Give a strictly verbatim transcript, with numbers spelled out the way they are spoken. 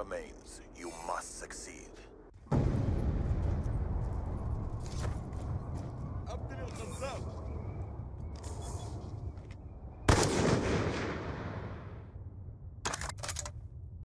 remains. You must succeed.